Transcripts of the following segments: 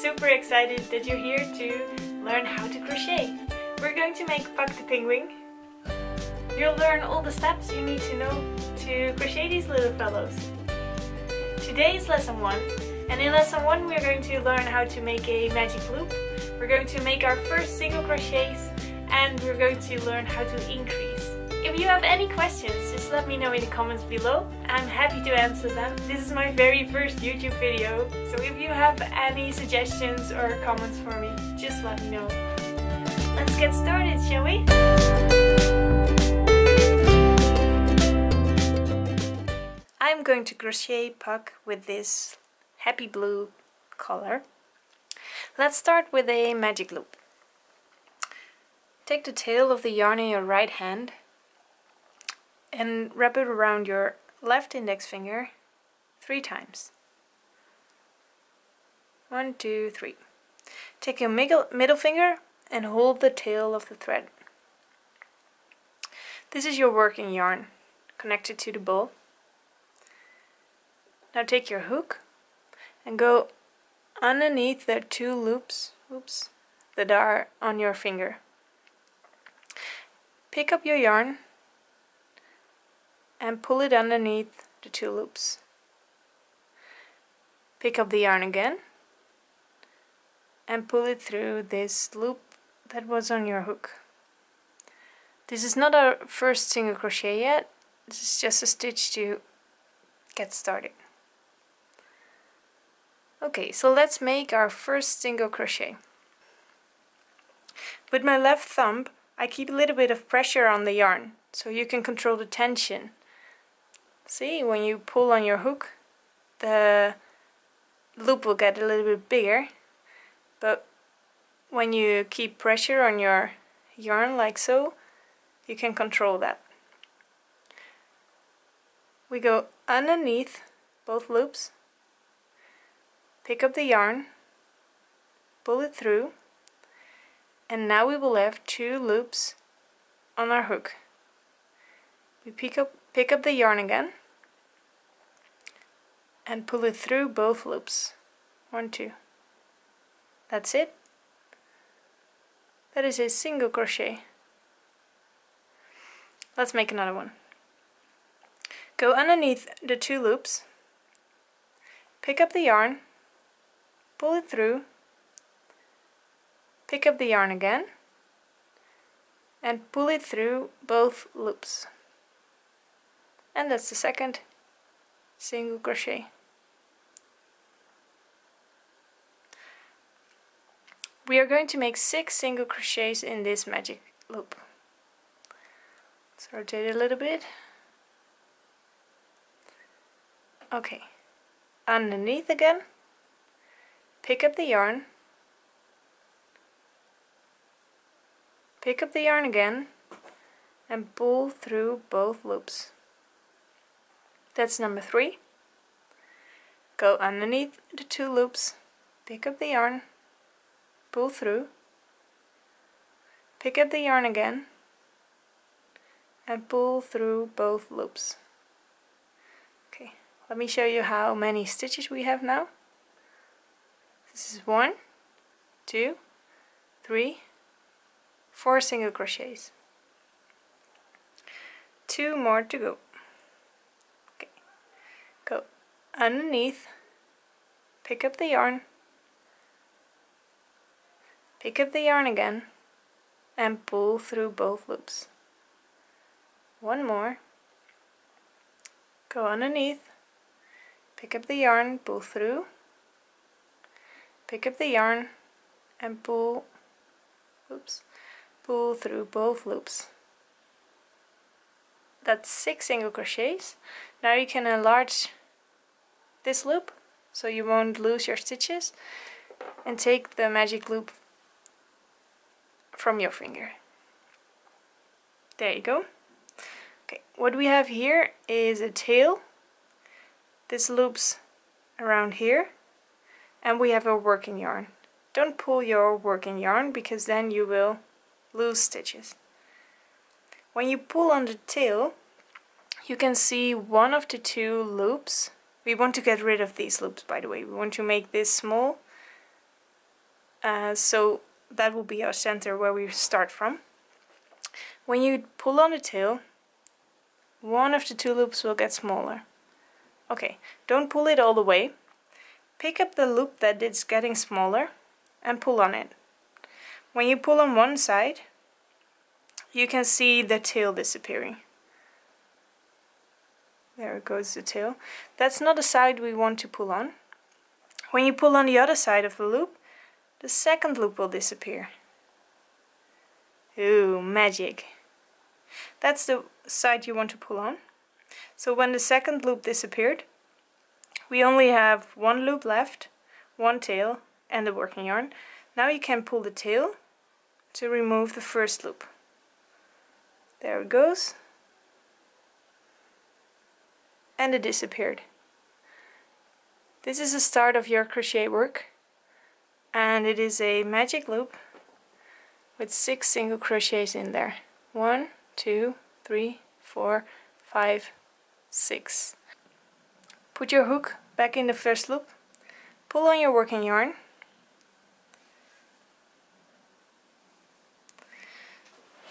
super excited that you're here to learn how to crochet. We're going to make Puck the Penguin. You'll learn all the steps you need to know to crochet these little fellows. Today is lesson 1, and in lesson 1 we're going to learn how to make a magic loop. We're going to make our first single crochets and we're going to learn how to increase. If you have any questions, just let me know in the comments below. I'm happy to answer them. This is my very first YouTube video, so if you have any suggestions or comments for me, just let me know. Let's get started, shall we? I'm going to crochet Puck with this happy blue color. Let's start with a magic loop. Take the tail of the yarn in your right hand and wrap it around your left index finger 3 times. 1, 2, 3. Take your middle finger and hold the tail of the thread. This is your working yarn connected to the ball. Now take your hook and go underneath the 2 loops that are on your finger. Pick up your yarn and pull it underneath the 2 loops. Pick up the yarn again and pull it through this loop that was on your hook. This is not our first single crochet yet, this is just a stitch to get started. Okay, so let's make our first single crochet. With my left thumb I keep a little bit of pressure on the yarn so you can control the tension. See, when you pull on your hook the loop will get a little bit bigger, but when you keep pressure on your yarn like so, you can control that. We go underneath both loops, pick up the yarn, pull it through, and now we will have 2 loops on our hook. We pick up the yarn again and pull it through both loops. 1, 2. That's it. That is a single crochet. Let's make another one. Go underneath the 2 loops, pick up the yarn, pull it through, pick up the yarn again and pull it through both loops. And that's the second single crochet. We are going to make 6 single crochets in this magic loop. Let's rotate a little bit. Okay, underneath again, pick up the yarn, pick up the yarn again and pull through both loops. That's number 3. Go underneath the 2 loops, pick up the yarn, pull through, pick up the yarn again and pull through both loops. Okay, let me show you how many stitches we have now. This is 1, 2, 3, 4 single crochets. 2 more to go. Okay. Go underneath, pick up the yarn, pick up the yarn again and pull through both loops. 1 more. Go underneath, pick up the yarn, pull through, pick up the yarn and pull through both loops. That's 6 single crochets. Now you can enlarge this loop so you won't lose your stitches and take the magic loop from your finger. There you go. Okay, what we have here is a tail. This loops around here and we have a working yarn. Don't pull your working yarn because then you will lose stitches. When you pull on the tail you can see one of the 2 loops. We want to get rid of these loops, by the way. We want to make this small So that will be our center where we start from. When you pull on the tail, one of the two loops will get smaller. Okay, don't pull it all the way. Pick up the loop that is getting smaller and pull on it. When you pull on one side, you can see the tail disappearing. There goes the tail. That's not the side we want to pull on. When you pull on the other side of the loop, the second loop will disappear. Ooh, magic! That's the side you want to pull on. So when the second loop disappeared, we only have one loop left, one tail, and the working yarn. Now you can pull the tail to remove the first loop. There it goes. And it disappeared. This is the start of your crochet work, and it is a magic loop with 6 single crochets in there. 1, 2, 3, 4, 5, 6. Put your hook back in the first loop, pull on your working yarn,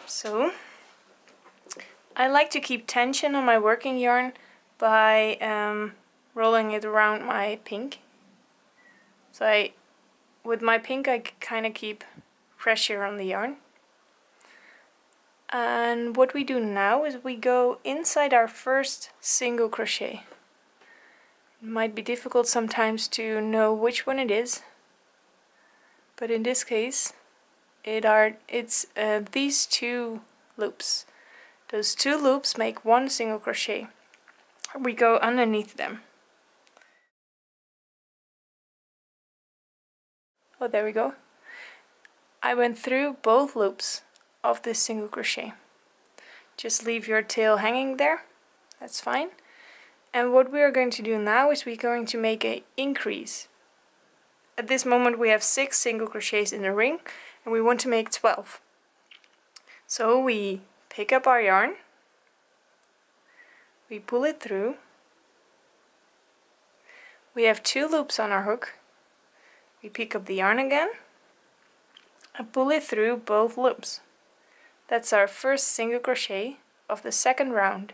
so I like to keep tension on my working yarn by rolling it around my pink. So with my pink I kind of keep pressure on the yarn. And what we do now is we go inside our first single crochet. It might be difficult sometimes to know which one it is, but in this case it's these two loops. Those two loops make one single crochet. We go underneath them. Oh, there we go. I went through both loops of this single crochet. Just leave your tail hanging there, that's fine. And what we are going to do now is we're going to make an increase. At this moment we have 6 single crochets in the ring and we want to make 12. So we pick up our yarn, we pull it through, we have 2 loops on our hook, we pick up the yarn again and pull it through both loops. That's our first single crochet of the second round.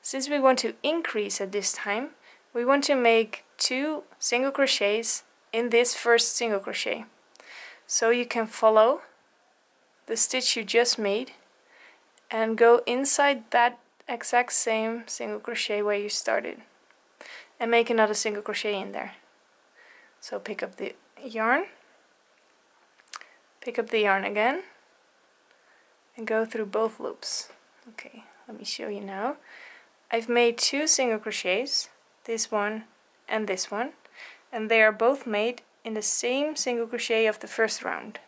Since we want to increase at this time, we want to make 2 single crochets in this first single crochet. So you can follow the stitch you just made and go inside that exact same single crochet where you started and make another single crochet in there. So pick up the yarn, pick up the yarn again, and go through both loops. Okay, let me show you now. I've made 2 single crochets, this one, and they are both made in the same single crochet of the first round.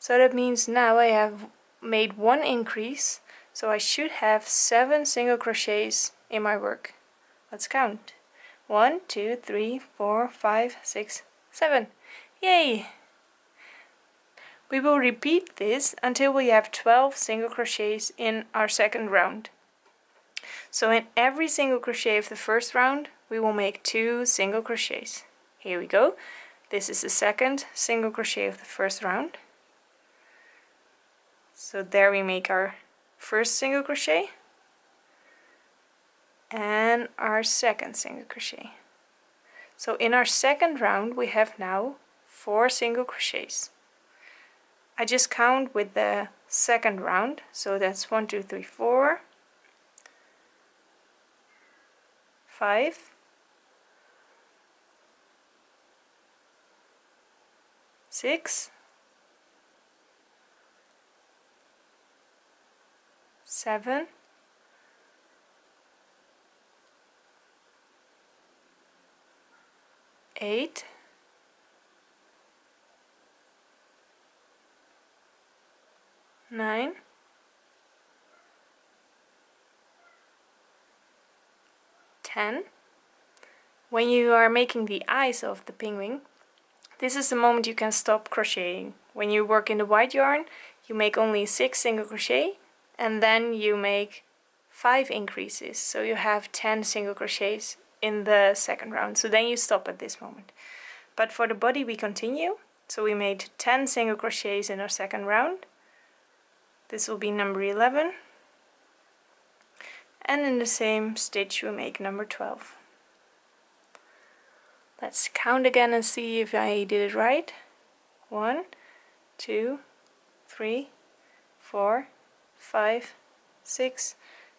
So that means now I have made 1 increase, so I should have 7 single crochets in my work. Let's count. 1, 2, 3, 4, 5, 6, 7. Yay! We will repeat this until we have 12 single crochets in our second round. So in every single crochet of the first round we will make 2 single crochets. Here we go. This is the second single crochet of the first round. So there we make our first single crochet and our second single crochet. So in our second round we have now 4 single crochets. I just count with the second round, so that's 1, 2, 3, 4, 5, 6, 7, 8. Nine, 10. When you are making the eyes of the penguin, this is the moment you can stop crocheting. When you work in the white yarn, you make only 6 single crochet and then you make 5 increases. So you have 10 single crochets in the second round. So then you stop at this moment. But for the body we continue. So we made 10 single crochets in our second round. This will be number 11. And in the same stitch we make number 12. Let's count again and see if I did it right. 1, 2, 3, 4, 5, 6,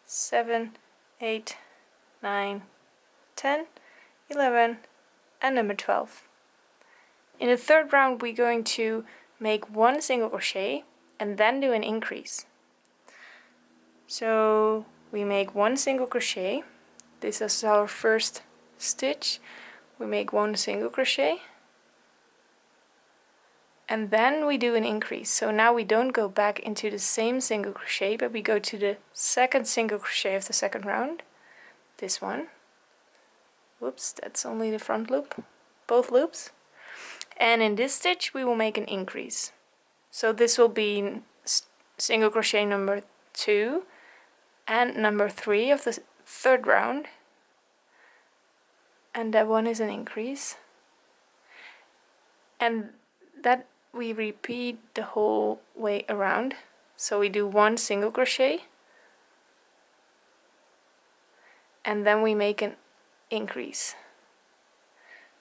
7, 8, 9, 10, 11 and number 12. In the third round we're going to make one single crochet and then do an increase. So we make one single crochet. This is our first stitch. We make one single crochet and then we do an increase. So now we don't go back into the same single crochet, but we go to the second single crochet of the second round. This one. Whoops, that's only the front loop. Both loops. And in this stitch we will make an increase. So this will be single crochet number 2 and number 3 of the third round. And that one is an increase, and that we repeat the whole way around. So we do one single crochet and then we make an increase.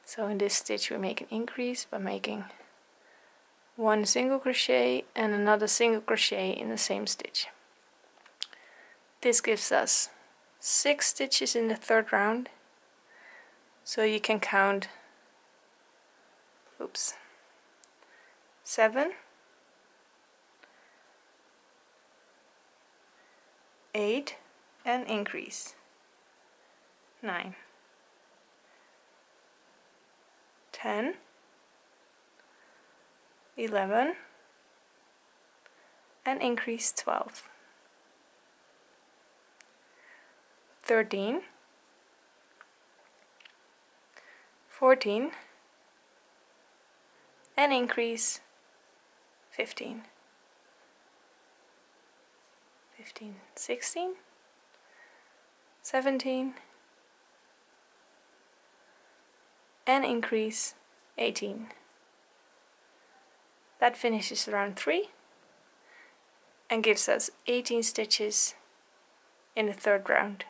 So in this stitch we make an increase by making one single crochet and another single crochet in the same stitch. This gives us 6 stitches in the third round. So you can count 7, 8 and increase, 9, 10, 11 and increase 12, 13, 14 and increase 15, 16, 17 and increase 18. That finishes round 3 and gives us 18 stitches in the third round.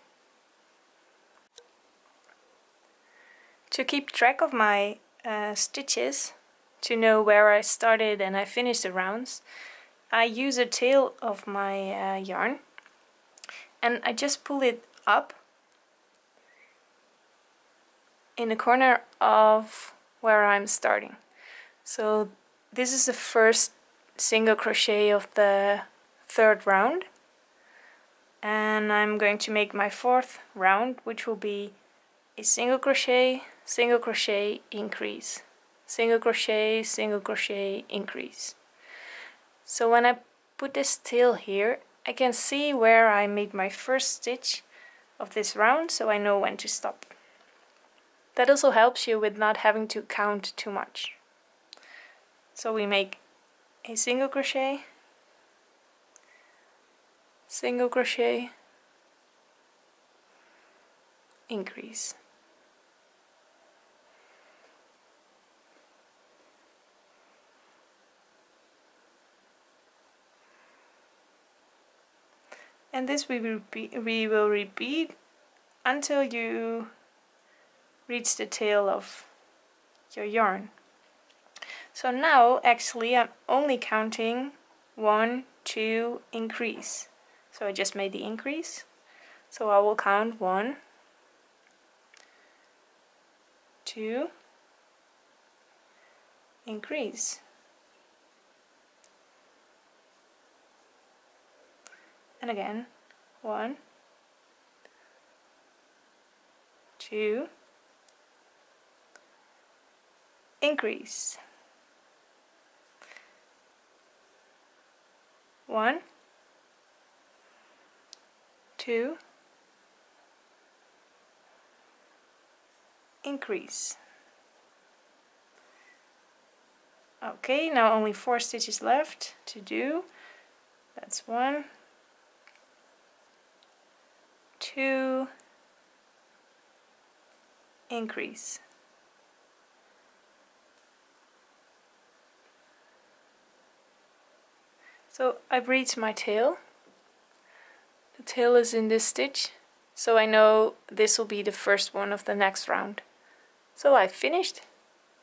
To keep track of my stitches, to know where I started and I finished the rounds, I use a tail of my yarn and I just pull it up in the corner of where I'm starting. So this is the first single crochet of the third round, and I'm going to make my fourth round, which will be a single crochet, increase, single crochet, increase. So when I put this tail here, I can see where I made my first stitch of this round, so I know when to stop. That also helps you with not having to count too much. So we make a single crochet, increase. And this we will repeat until you reach the tail of your yarn. So now actually I'm only counting 1, 2, increase. So I just made the increase. So I will count 1, 2, increase. And again, 1, 2, increase, 1, 2, increase. Okay, now only 4 stitches left to do. That's 1, 2, increase, So I've reached my tail. The tail is in this stitch, so I know this will be the first one of the next round. So I finished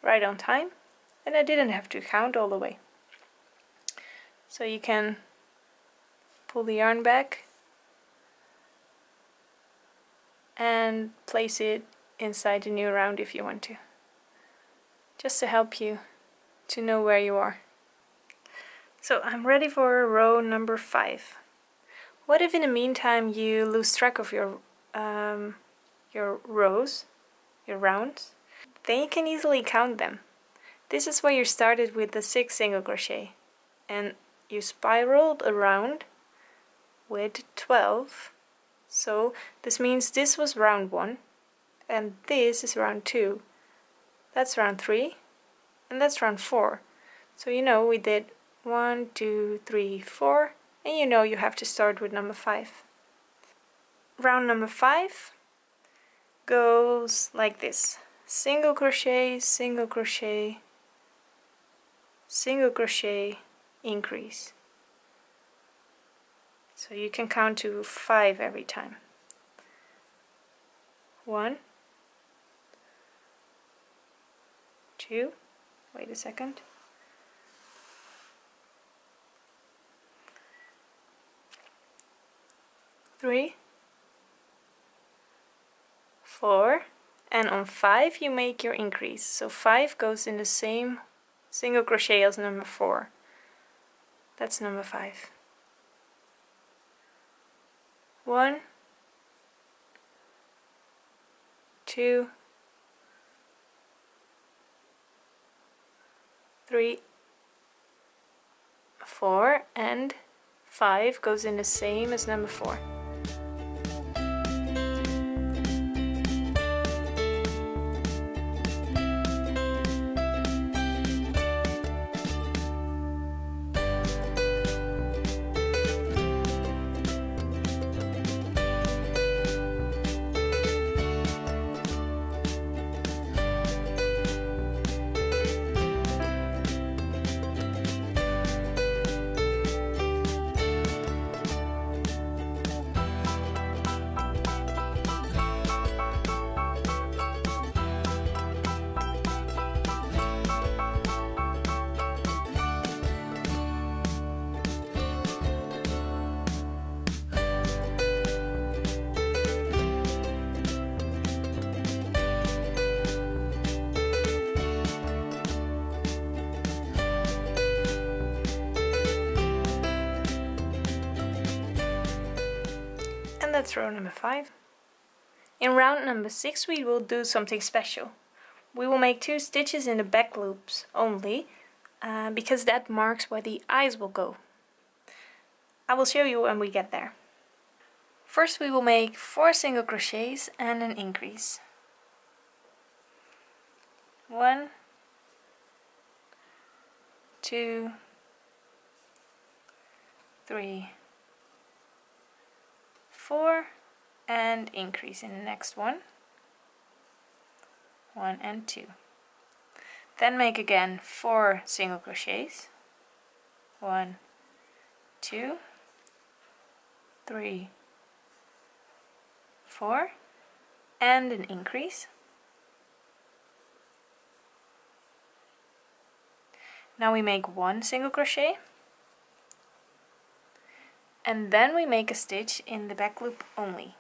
right on time, and I didn't have to count all the way. So you can pull the yarn back and place it inside a new round if you want to, just to help you to know where you are. So I'm ready for row number 5. What if in the meantime you lose track of your rows, your rounds? Then you can easily count them. This is where you started with the 6 single crochet, and you spiraled around with 12. So this means this was round 1, and this is round 2. That's round 3, and that's round 4. So you know we did 1, 2, 3, 4, and you know you have to start with number 5. Round number 5 goes like this: single crochet, single crochet, single crochet, increase. So you can count to 5 every time. 1, 2, wait a second, 3, 4, and on 5 you make your increase. So 5 goes in the same single crochet as number 4. That's number 5. 1, 2, 3, 4, and 5 goes in the same as number 4. That's row number 5. In round number 6 we will do something special. We will make 2 stitches in the back loops only, because that marks where the eyes will go. I will show you when we get there. First we will make 4 single crochets and an increase. 1, 2, 3, 4, and increase in the next one. 1 and 2. Then make again 4 single crochets. 1, 2, 3, 4, and an increase. Now we make 1 single crochet, and then we make a stitch in the back loop only.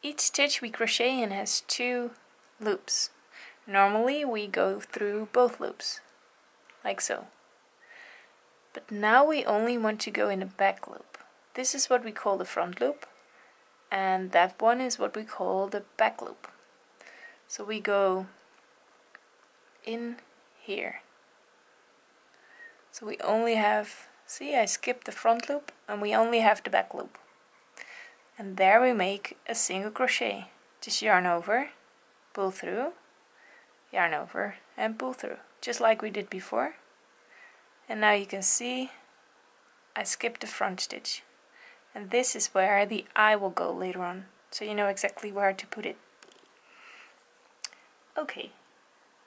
Each stitch we crochet in has 2 loops. Normally we go through both loops, like so. But now we only want to go in the back loop. This is what we call the front loop, and that one is what we call the back loop. So we go in here. So we only have, see, I skipped the front loop and we only have the back loop. And there we make a single crochet. Just yarn over, pull through, yarn over and pull through, just like we did before. And now you can see I skipped the front stitch. And this is where the eye will go later on, so you know exactly where to put it. Okay,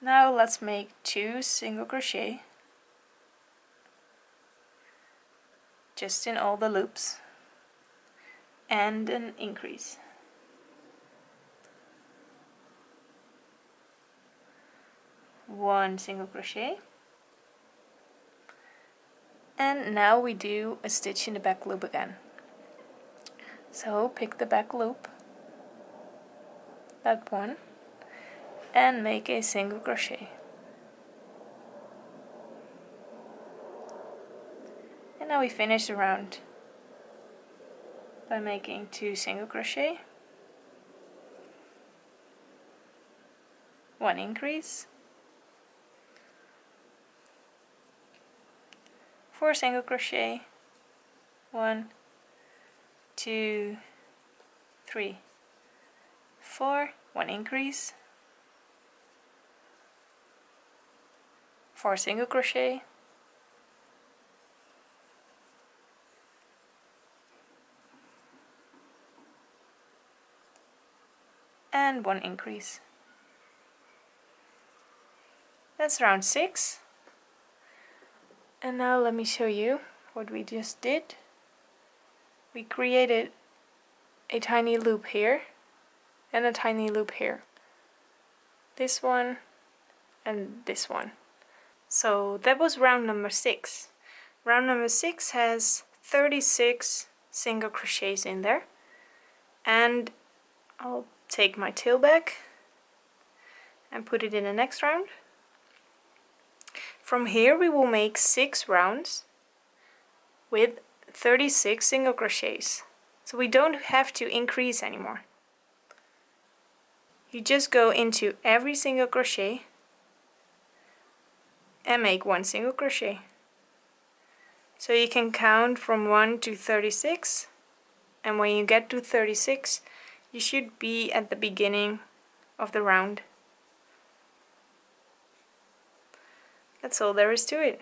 now let's make 2 single crochet just in all the loops, and an increase. One single crochet, and now we do a stitch in the back loop again. So pick the back loop, that one, and make a single crochet. And now we finish the round by making 2 single crochet, 1 increase, 4 single crochet, 1, 2, 3, 4, 1 increase, 4 single crochet, 1 increase. That's round 6. And now let me show you what we just did. We created a tiny loop here and a tiny loop here. This one and this one. So that was round number 6. Round number 6 has 36 single crochets in there, and I'll take my tail back and put it in the next round. From here we will make 6 rounds with 36 single crochets. So we don't have to increase anymore. You just go into every single crochet and make 1 single crochet. So you can count from 1 to 36, and when you get to 36 you should be at the beginning of the round. That's all there is to it.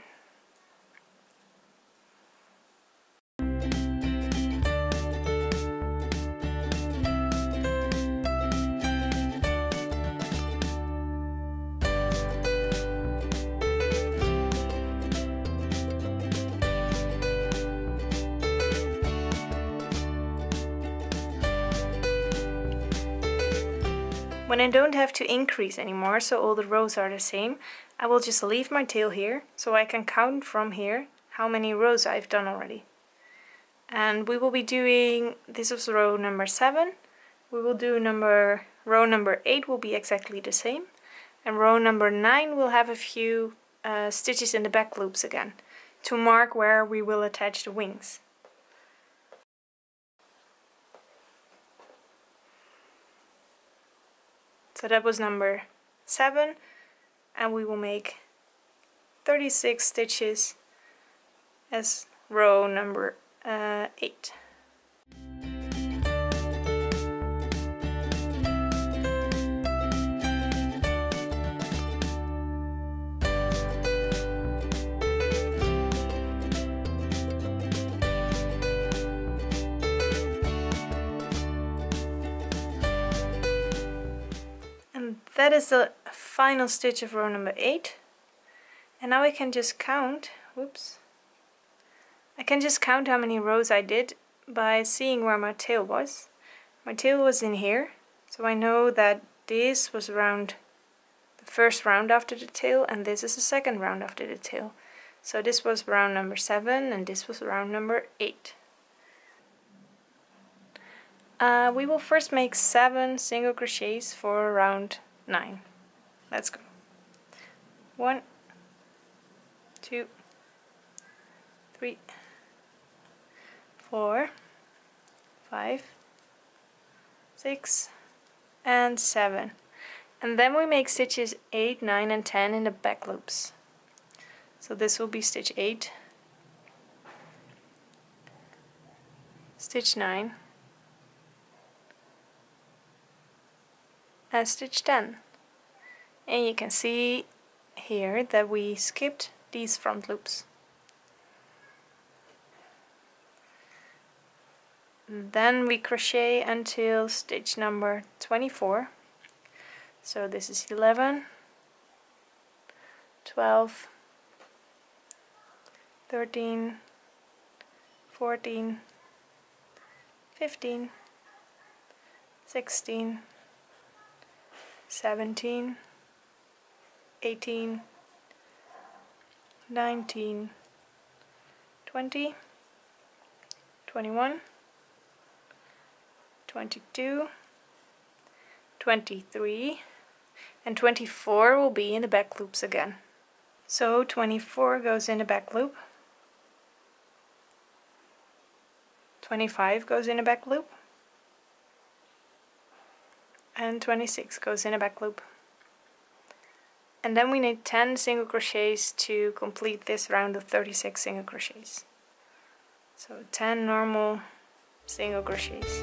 When I don't have to increase anymore, so all the rows are the same, I will just leave my tail here, so I can count from here how many rows I've done already. And we will be doing, this is row number 7, we will do row number 8 will be exactly the same, and row number 9 will have a few stitches in the back loops again, to mark where we will attach the wings. So that was number 7, and we will make 36 stitches as row number 8. That is the final stitch of row number 8, and now I can just count, whoops, I can just count how many rows I did by seeing where my tail was. My tail was in here, so I know that this was round, the first round after the tail, and this is the second round after the tail. So this was round number 7 and this was round number 8. We will first make 7 single crochets for round 9. Let's go. 1, 2, 3, 4, 5, 6, and 7. And then we make stitches 8, 9, and 10 in the back loops. So this will be stitch 8, stitch 9, and stitch 10. And you can see here that we skipped these front loops. Then we crochet until stitch number 24. So this is 11, 12, 13, 14, 15, 16, 17, 18, 19, 20, 21, 22, 23, and 24 will be in the back loops again. So 24 goes in the back loop, 25 goes in a back loop, and 26 goes in a back loop. And then we need 10 single crochets to complete this round of 36 single crochets. So 10 normal single crochets.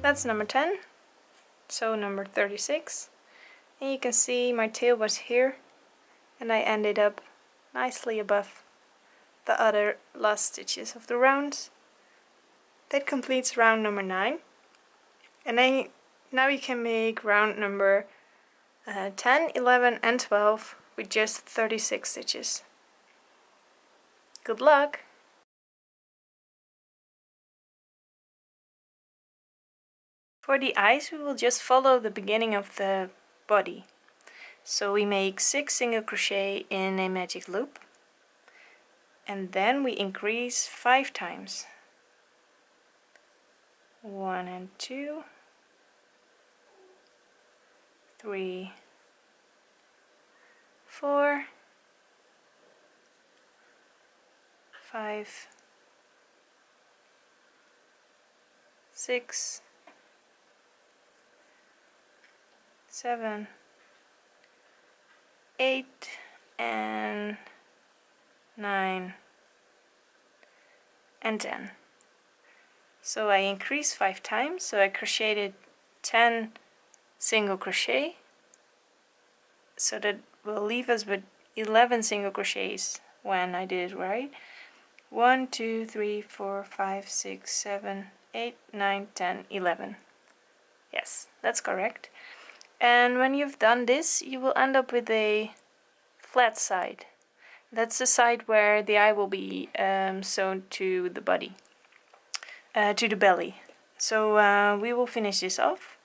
That's number 10, so number 36, and you can see my tail was here and I ended up nicely above the other last stitches of the round. That completes round number 9, and now you can make round number 10, 11 and 12 with just 36 stitches. Good luck! For the eyes, we will just follow the beginning of the body. So we make 6 single crochet in a magic loop, and then we increase 5 times. 1 and 2, 3, 4, 5, 6, 7, 8, and 9, and 10. So I increased 5 times, so I crocheted 10 single crochet, so that will leave us with 11 single crochets when I did it right. 1, 2, 3, 4, 5, 6, 7, 8, 9, 10, 11. Yes, that's correct. And when you've done this, you will end up with a flat side. That's the side where the eye will be sewn to the body, to the belly. So we will finish this off.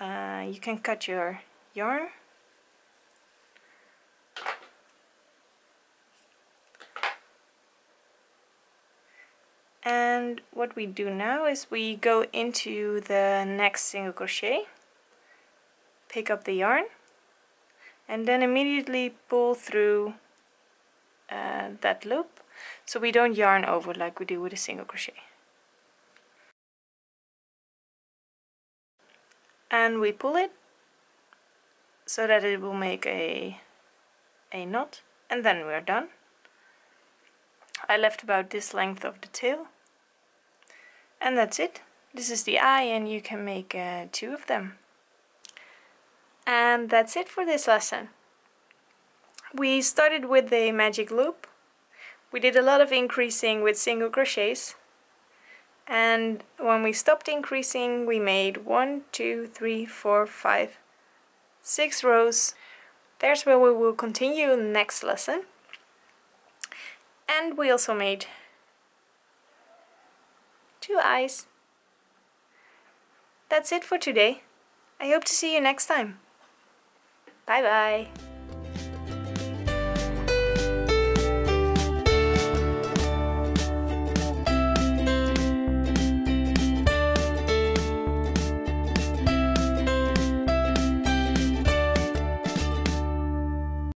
You can cut your yarn. And what we do now is we go into the next single crochet, pick up the yarn, and then immediately pull through that loop, so we don't yarn over like we do with a single crochet. And we pull it so that it will make a knot, and then we're done. I left about this length of the tail, and that's it. This is the eye, and you can make 2 of them. And that's it for this lesson. We started with a magic loop. We did a lot of increasing with single crochets. And when we stopped increasing, we made 1, 2, 3, 4, 5, 6 rows. There's where we will continue in the next lesson. And we also made 2 eyes. That's it for today. I hope to see you next time. Bye bye!